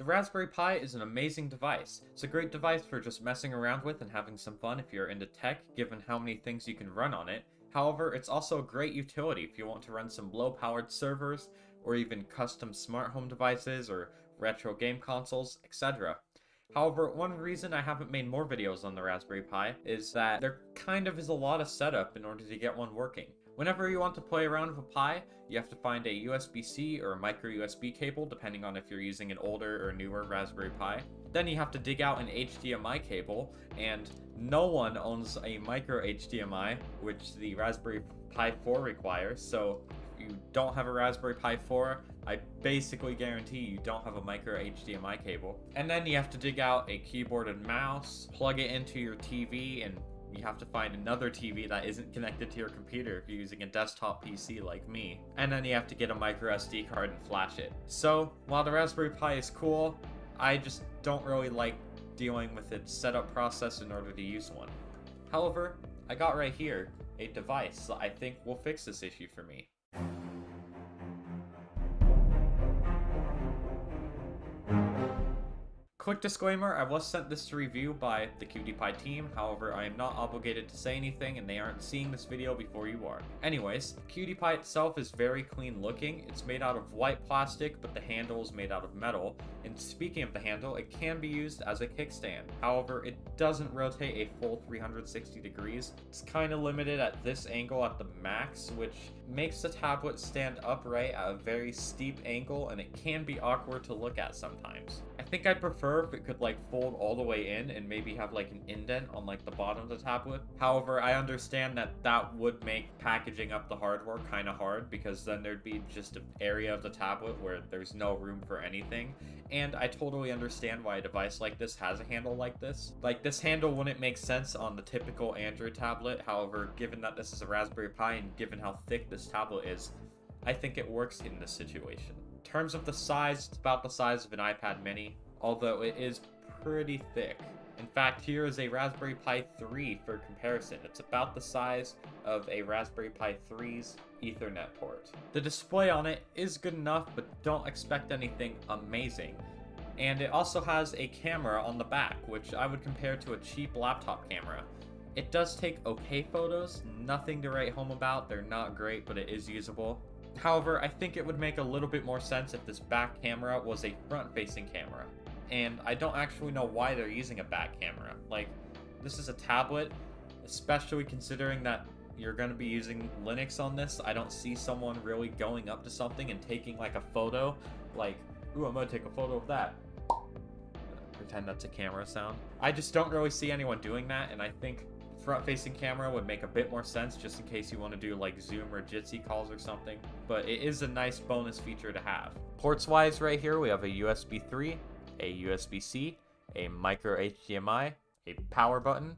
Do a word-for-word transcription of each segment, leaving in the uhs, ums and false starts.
The Raspberry Pi is an amazing device. It's a great device for just messing around with and having some fun if you're into tech, given how many things you can run on it. However, it's also a great utility if you want to run some low-powered servers, or even custom smart home devices, or retro game consoles, et cetera. However, one reason I haven't made more videos on the Raspberry Pi is that there kind of is a lot of setup in order to get one working. Whenever you want to play around with a Pi, you have to find a U S B C or a micro U S B cable, depending on if you're using an older or newer Raspberry Pi. Then you have to dig out an H D M I cable, and no one owns a micro H D M I, which the Raspberry Pi four requires, so if you don't have a Raspberry Pi four, I basically guarantee you don't have a micro H D M I cable. And then you have to dig out a keyboard and mouse, plug it into your T V, and you have to find another T V that isn't connected to your computer if you're using a desktop P C like me. And then you have to get a micro S D card and flash it. So, while the Raspberry Pi is cool, I just don't really like dealing with its setup process in order to use one. However, I got right here a device that I think will fix this issue for me. Quick disclaimer, I was sent this to review by the CutiePi team, however I am not obligated to say anything and they aren't seeing this video before you are. Anyways, CutiePi itself is very clean looking. It's made out of white plastic, but the handle is made out of metal. And speaking of the handle, it can be used as a kickstand. However, it doesn't rotate a full three hundred sixty degrees. It's kind of limited at this angle at the max, which makes the tablet stand upright at a very steep angle and it can be awkward to look at sometimes. I think I'd prefer if it could like fold all the way in and maybe have like an indent on like the bottom of the tablet. However, I understand that that would make packaging up the hardware kind of hard because then there'd be just an area of the tablet where there's no room for anything. And I totally understand why a device like this has a handle like this. Like this handle wouldn't make sense on the typical Android tablet. However, given that this is a Raspberry Pi and given how thick this tablet is, I think it works in this situation. In terms of the size, it's about the size of an iPad mini. Although it is pretty thick. In fact, here is a Raspberry Pi three for comparison. It's about the size of a Raspberry Pi three's Ethernet port. The display on it is good enough, but don't expect anything amazing. And it also has a camera on the back, which I would compare to a cheap laptop camera. It does take okay photos, nothing to write home about. They're not great, but it is usable. However, I think it would make a little bit more sense if this back camera was a front-facing camera. And I don't actually know why they're using a back camera. Like, this is a tablet, especially considering that you're going to be using Linux on this. I don't see someone really going up to something and taking, like, a photo. Like, ooh, I'm going to take a photo of that. Pretend that's a camera sound. I just don't really see anyone doing that, and I think front-facing camera would make a bit more sense just in case you want to do like Zoom or Jitsi calls or something, but it is a nice bonus feature to have. Ports-wise right here we have a U S B three, a U S B C, a micro H D M I, a power button,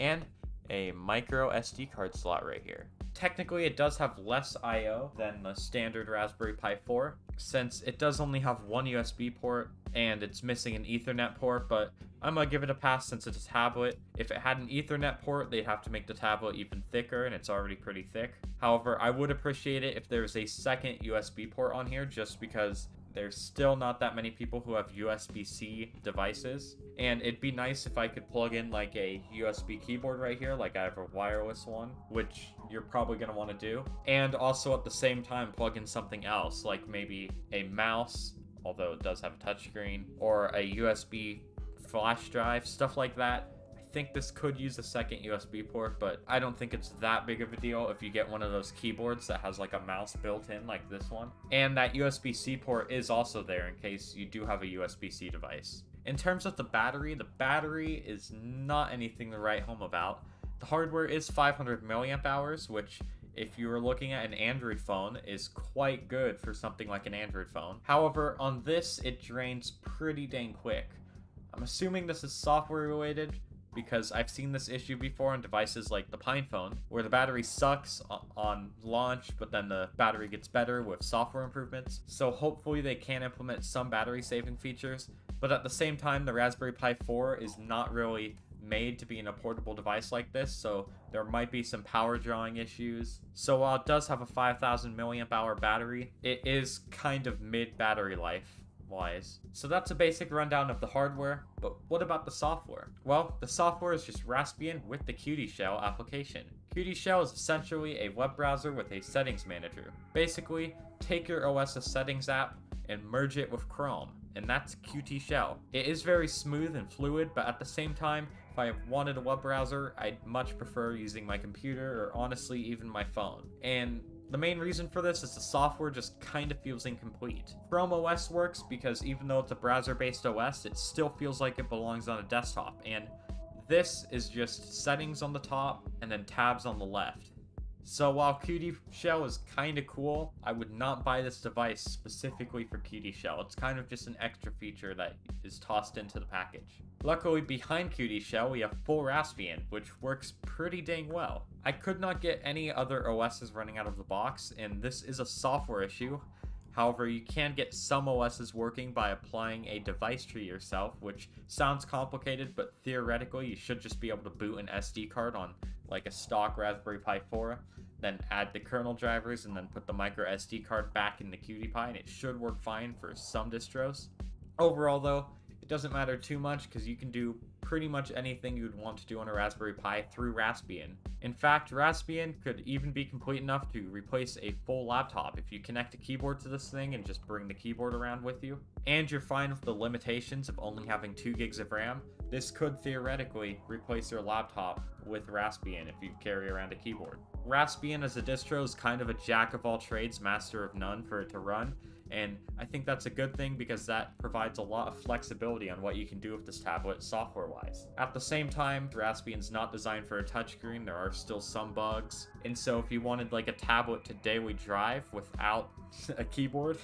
and a micro S D card slot right here. Technically it does have less I O than the standard Raspberry Pi four, since it does only have one U S B port and it's missing an Ethernet port, but I'm gonna give it a pass since it's a tablet. If it had an Ethernet port, they'd have to make the tablet even thicker, and it's already pretty thick. However, I would appreciate it if there was a second U S B port on here, just because there's still not that many people who have U S B C devices. And it'd be nice if I could plug in like a U S B keyboard right here, like I have a wireless one, which you're probably gonna wanna do. And also at the same time, plug in something else, like maybe a mouse, although it does have a touchscreen, or a U S B flash drive, stuff like that. I think this could use a second U S B port, but I don't think it's that big of a deal if you get one of those keyboards that has like a mouse built in like this one. And that U S B C port is also there in case you do have a U S B C device. In terms of the battery, the battery is not anything to write home about. The hardware is five hundred milliamp hours, which if you were looking at an Android phone is quite good for something like an Android phone. However, on this it drains pretty dang quick. I'm assuming this is software related, because I've seen this issue before on devices like the PinePhone, where the battery sucks on launch, but then the battery gets better with software improvements. So hopefully they can implement some battery saving features, but at the same time, the Raspberry Pi four is not really made to be in a portable device like this, so there might be some power drawing issues. So while it does have a five thousand milliamp hour battery, it is kind of mid battery life. wise. So that's a basic rundown of the hardware, but what about the software? Well, the software is just Raspbian with the Qt Shell application. Qt Shell is essentially a web browser with a settings manager. Basically, take your O S's settings app and merge it with Chrome, and that's Qt Shell. It is very smooth and fluid, but at the same time, if I wanted a web browser, I'd much prefer using my computer or honestly even my phone. And the main reason for this is the software just kind of feels incomplete. Chrome O S works because even though it's a browser-based O S, it still feels like it belongs on a desktop, and this is just settings on the top and then tabs on the left. So while Qt Shell is kind of cool, I would not buy this device specifically for Qt Shell. It's kind of just an extra feature that is tossed into the package. Luckily, behind Qt Shell, we have full Raspbian, which works pretty dang well. I could not get any other O S's running out of the box, and this is a software issue. However, you can get some O S's working by applying a device tree yourself, which sounds complicated, but theoretically you should just be able to boot an S D card on like a stock Raspberry Pi four, then add the kernel drivers and then put the micro S D card back in the CutiePi, and it should work fine for some distros. Overall though, it doesn't matter too much because you can do pretty much anything you'd want to do on a Raspberry Pi through Raspbian. In fact, Raspbian could even be complete enough to replace a full laptop if you connect a keyboard to this thing and just bring the keyboard around with you. And you're fine with the limitations of only having two gigs of RAM. This could theoretically replace your laptop with Raspbian if you carry around a keyboard. Raspbian as a distro is kind of a jack of all trades, master of none for it to run, and I think that's a good thing because that provides a lot of flexibility on what you can do with this tablet software-wise. At the same time, Raspbian's not designed for a touchscreen, there are still some bugs, and so if you wanted like a tablet to daily drive without a keyboard,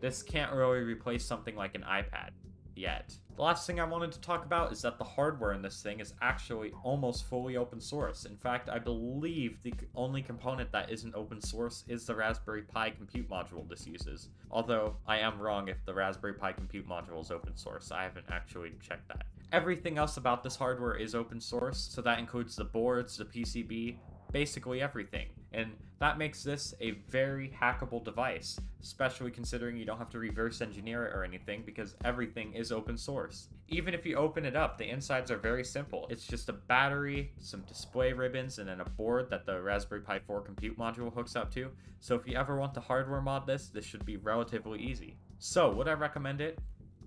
this can't really replace something like an iPad yet. The last thing I wanted to talk about is that the hardware in this thing is actually almost fully open source. In fact, I believe the only component that isn't open source is the Raspberry Pi compute module this uses. Although, I am wrong if the Raspberry Pi compute module is open source. I haven't actually checked that. Everything else about this hardware is open source, so that includes the boards, the P C B, basically everything. And that makes this a very hackable device, especially considering you don't have to reverse engineer it or anything because everything is open source. Even if you open it up, the insides are very simple. It's just a battery, some display ribbons, and then a board that the Raspberry Pi four compute module hooks up to. So if you ever want to hardware mod this, this should be relatively easy. So would I recommend it?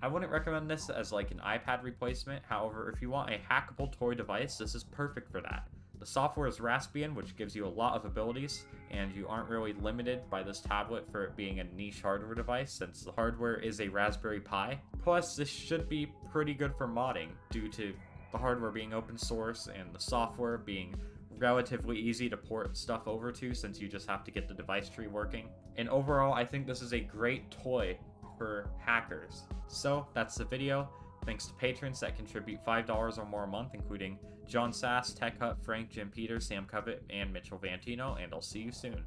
I wouldn't recommend this as like an iPad replacement. However, if you want a hackable toy device, this is perfect for that. The software is Raspbian, which gives you a lot of abilities, and you aren't really limited by this tablet for it being a niche hardware device since the hardware is a Raspberry Pi. Plus, this should be pretty good for modding due to the hardware being open source and the software being relatively easy to port stuff over to since you just have to get the device tree working. And overall, I think this is a great toy for hackers. So, that's the video. Thanks to patrons that contribute five dollars or more a month, including John Sass, Tech Hut, Frank, Jim Peter, Sam Covet, and Mitchell Vantino, and I'll see you soon.